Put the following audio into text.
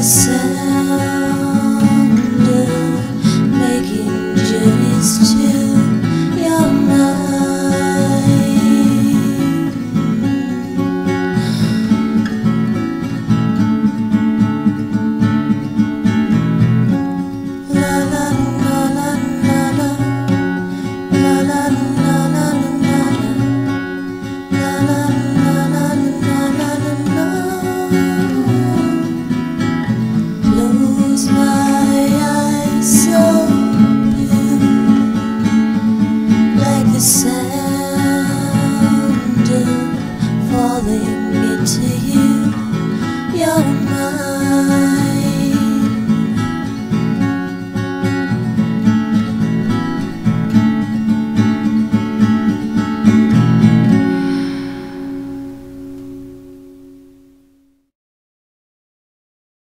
la la la.